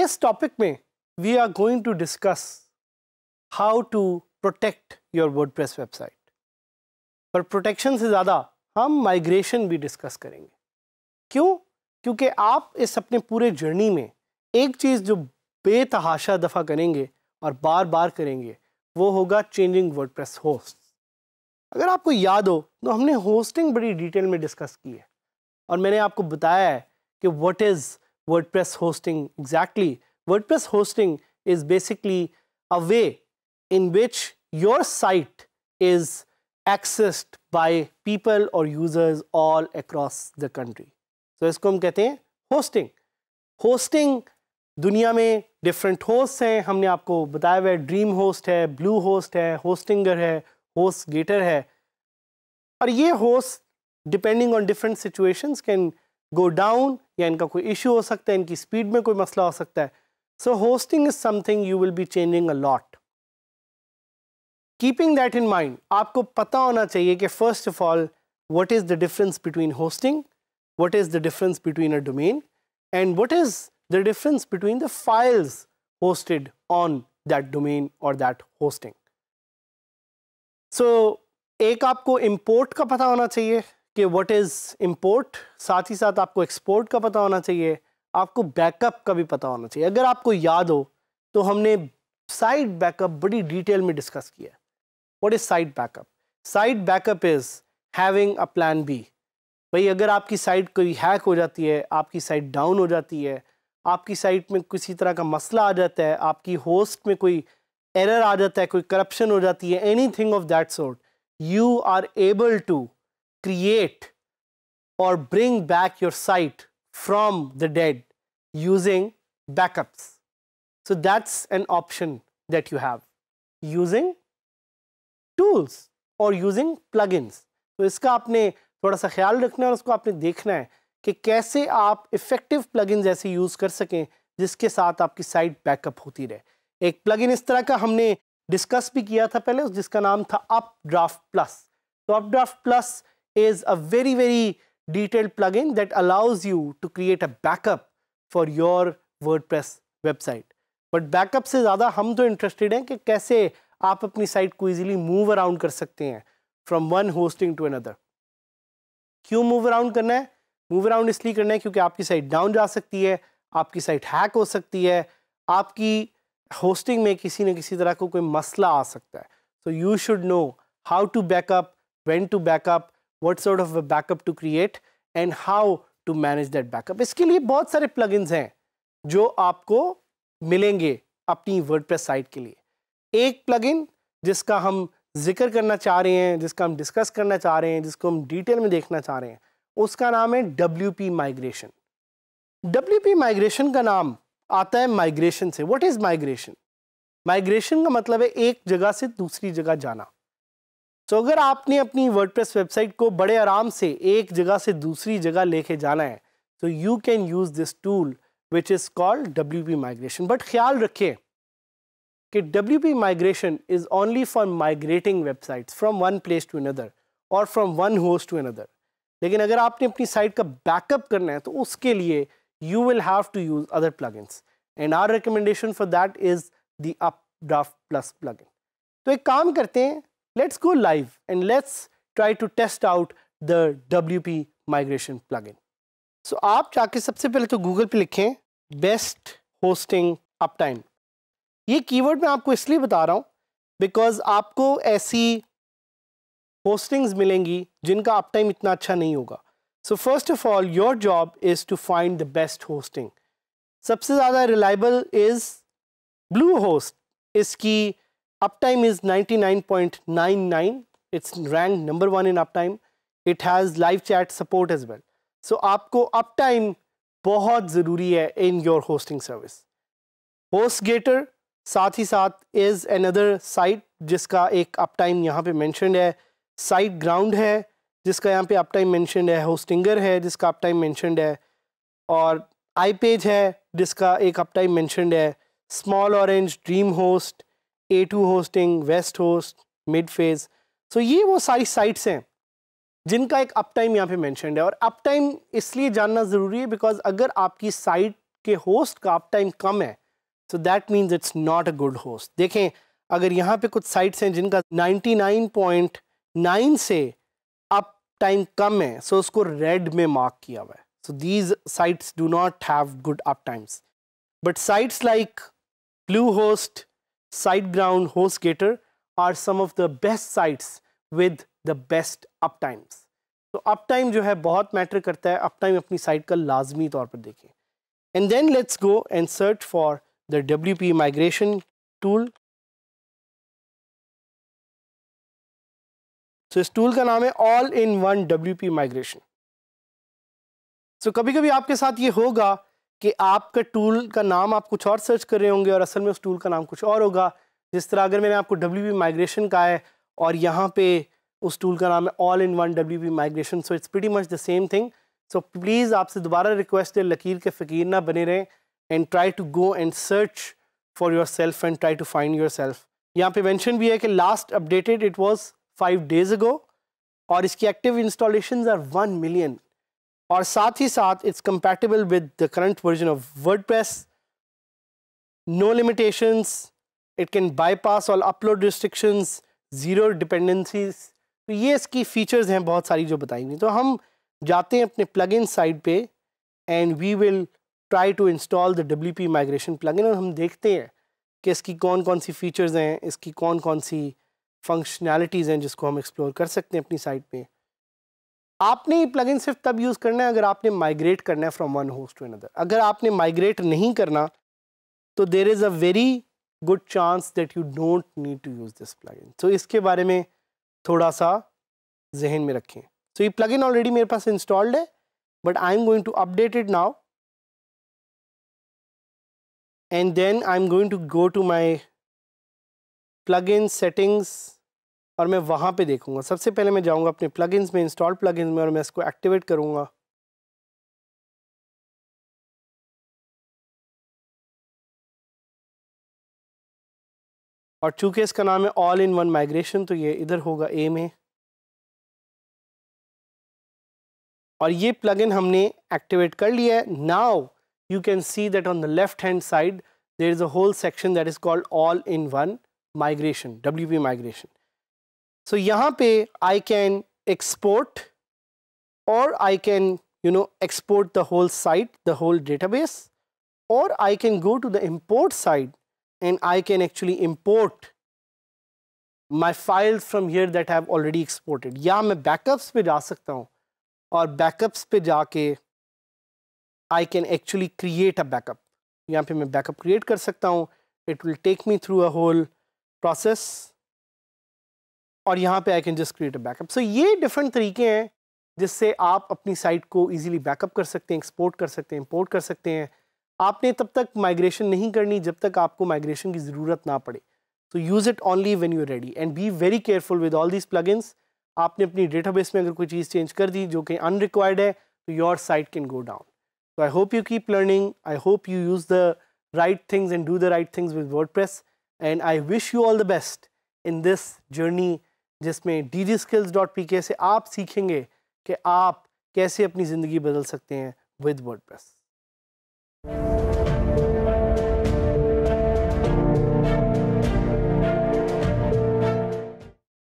इस टॉपिक में we are going to discuss how to protect your WordPress website. पर protection से ज़्यादा हम migration भी discuss करेंगे. क्यों? क्योंकि आप इस अपने पूरे journey में एक चीज़ जो बेतहाशा दफ़ा करेंगे और बार बार करेंगे वो होगा changing WordPress hosts. अगर आपको याद हो तो हमने hosting बड़ी detail में discuss की है और मैंने आपको बताया है कि what is WordPress hosting exactly. WordPress hosting is basically a way in which your site is accessed by people or users all across the country. So इसको हम कहते हैं hosting. Hosting दुनिया में different hosts हैं, हमने आपको बताया हुआ है. Dreamhost है, Bluehost है, Hostinger है, Hostgator है और ये hosts depending on different situations can go down या इनका कोई इशू हो सकता है, इनकी स्पीड में कोई मसला हो सकता है. So hosting is something you will be changing a lot. Keeping that in mind आपको पता होना चाहिए कि first of all what is the difference between hosting, what is the difference between a domain and what is the difference between the files hosted on that domain और that hosting. So एक आपको import का पता होना चाहिए कि what is import, साथ ही साथ आपको एक्सपोर्ट का पता होना चाहिए, आपको बैकअप का भी पता होना चाहिए. अगर आपको याद हो तो हमने साइट बैकअप बड़ी डिटेल में डिस्कस किया. What is site backup? Site backup is having a plan B. भाई अगर आपकी साइट कोई हैक हो जाती है, आपकी साइट डाउन हो जाती है, आपकी साइट में किसी तरह का मसला आ जाता है, आपकी होस्ट में कोई एरर आ जाता है, कोई करप्शन हो जाती है, anything of that sort, you are able to create or bring back your site from the dead using backups. So that's an option that you have using tools or using plugins. तो इसका आपने थोड़ा सा ख्याल रखना है और उसको आपने देखना है कि कैसे आप effective plugins ऐसे यूज़ कर सकें जिसके साथ आपकी साइट बैकअप होती रहे. एक plugin इस तरह का हमने डिस्कस भी किया था पहले जिसका नाम था Updraft Plus. तो Updraft Plus is a very, very detailed plugin that allows you to create a backup for your WordPress website. But backup से ज़्यादा हम तो interested हैं कि कैसे आप अपनी site को easily move around कर सकते हैं from one hosting to another. क्यों move around करना है? Move around इसलिए करना है क्योंकि आपकी site down जा सकती है, आपकी site hack हो सकती है, आपकी hosting में किसी न किसी तरह को कोई मसला आ सकता है. So you should know how to backup, when to backup, what sort of a backup to create and how to manage that backup. इसके लिए बहुत सारे plugins हैं जो आपको मिलेंगे अपनी WordPress साइट के लिए. एक plugin जिसका हम जिक्र करना चाह रहे हैं, जिसका हम डिस्कस करना चाह रहे हैं, जिसको हम डिटेल में देखना चाह रहे हैं, उसका नाम है WP Migration. WP Migration का नाम आता है माइग्रेशन से. What is migration? माइग्रेशन का मतलब है एक जगह से दूसरी जगह जाना. तो अगर आपने अपनी वर्डप्रेस वेबसाइट को बड़े आराम से एक जगह से दूसरी जगह लेके जाना है तो you can use this tool which is called WP migration. But ख्याल रखिए कि WP migration is only for migrating websites from one place to another और from one host to another. लेकिन अगर आपने अपनी साइट का बैकअप करना है तो उसके लिए you will have to use other plugins and our recommendation for that is the Updraft Plus plugin. तो एक काम करते हैं, let's go live and let's try to test out the WP migration plugin. So आप जाके सबसे पहले तो Google पे लिखें best hosting uptime. ये कीवर्ड मैं आपको इसलिए बता रहा हूँ because आपको ऐसी hostings मिलेंगी जिनका uptime इतना अच्छा नहीं होगा. So first of all your job is to find the best hosting. सबसे ज़्यादा reliable is Bluehost. इसकी uptime is 99.99. It's ranked number 1 in uptime. It has live chat support as well. So आपको uptime बहुत ज़रूरी है in your hosting service. Hostgator साथ ही साथ is another site जिसका एक uptime यहाँ पे mentioned है. साइटग्राउंड है जिसका यहाँ पे अप टाइम मैंशनड है, होस्टिंगर है जिसका अप टाइम मैंशनड है, और आईपेज है जिसका एक अप टाइम मैंशनड है, small orange, dream host, A2 hosting, waste host, मिडफेज। So ये वो सारी साइट्स हैं जिनका एक अप टाइम यहाँ पे मैंशनड है। और अप टाइम इसलिए जानना ज़रूरी है बिकॉज अगर आपकी साइट के होस्ट का अप टाइम कम है so that means it's not a good host. देखें अगर यहाँ पे कुछ साइट्स हैं जिनका 99.9 से अप टाइम कम है सो उसको रेड में मार्क किया हुआ है। So these sites do not have good uptimes, but sites like Bluehost, Siteground, Hostgator are some of the best sites with the best up times. तो up time जो है बहुत matter करता है, up time अपनी site का लाजमी तौर पर देखें। And then let's go and search for the WP migration tool. So इस tool का नाम है All in One WP Migration. So कभी कभी आपके साथ ये होगा कि आपका टूल का नाम आप कुछ और सर्च कर रहे होंगे और असल में उस टूल का नाम कुछ और होगा। जिस तरह अगर मैंने आपको WP माइग्रेशन कहा है और यहाँ पे उस टूल का नाम है all in one WP migration, so it's pretty much the same thing. So please आपसे दोबारा रिक्वेस्ट है, लकीर के फ़कीर ना बने रहें and try to go and search for yourself and try to find yourself. यहाँ पे मैंशन भी है कि last updated it was 5 days ago और इसकी एक्टिव इंस्टॉलेशन आर 1 million और साथ ही साथ it's compatible with the current version of WordPress, no limitations, it can bypass all upload restrictions, zero dependencies. तो ये इसकी फीचर्स हैं बहुत सारी जो बताई हुई। तो हम जाते हैं अपने प्लगइन साइड पे and we will try to install the WP migration plugin और हम देखते हैं कि इसकी कौन कौन सी फीचर्स हैं, इसकी कौन कौन सी फंक्शनैलिटीज़ हैं जिसको हम एक्सप्लोर कर सकते हैं अपनी साइट पे। आपने ये प्लगइन सिर्फ तब यूज़ करना है अगर आपने माइग्रेट करना है from one host to another. अगर आपने माइग्रेट नहीं करना तो there is a very good chance that you don't need to use this plugin. So इसके बारे में थोड़ा सा जहन में रखें। सो ये प्लगइन ऑलरेडी मेरे पास इंस्टॉल्ड है but I am going to update it now and then I am going to go to my plugin settings और मैं वहाँ पे देखूँगा। सबसे पहले मैं जाऊँगा अपने प्लगइन्स में, इंस्टॉल प्लगइन्स में, और मैं इसको एक्टिवेट करूँगा। और चूँकि इसका नाम है ऑल इन वन माइग्रेशन तो ये इधर होगा ए में। और ये प्लगइन हमने एक्टिवेट कर लिया है। Now you can see that on the left hand side there is a whole section that is called all in one migration, WP migration. So यहाँ पे आई कैन एक्सपोर्ट और I can you know export the whole site, the whole database, और I can go to the import side and I can actually import my files from here that have already exported. या मैं backups पे जा सकता हूँ और backups पे जाके I can actually create a backup. यहाँ पे मैं बैकअप क्रिएट कर सकता हूँ, it will take me through a whole process और यहाँ पे I can just create a backup. So ये डिफरेंट तरीके हैं जिससे आप अपनी साइट को इजीली बैकअप कर सकते हैं, एक्सपोर्ट कर सकते हैं, इंपोर्ट कर सकते हैं। आपने तब तक माइग्रेशन नहीं करनी जब तक आपको माइग्रेशन की ज़रूरत ना पड़े। So use it only when you are ready and be very careful with all these plugins. आपने अपनी डेटाबेस में अगर कोई चीज़ चेंज कर दी जो कि अनरिक्वायर्ड है तो your site can go down. So I hope you keep learning, I hope you use the right things and do the right things with WordPress and I wish you all the best in this journey जिसमें DigiSkills.pk से आप सीखेंगे कि आप कैसे अपनी ज़िंदगी बदल सकते हैं विद वर्डप्रेस।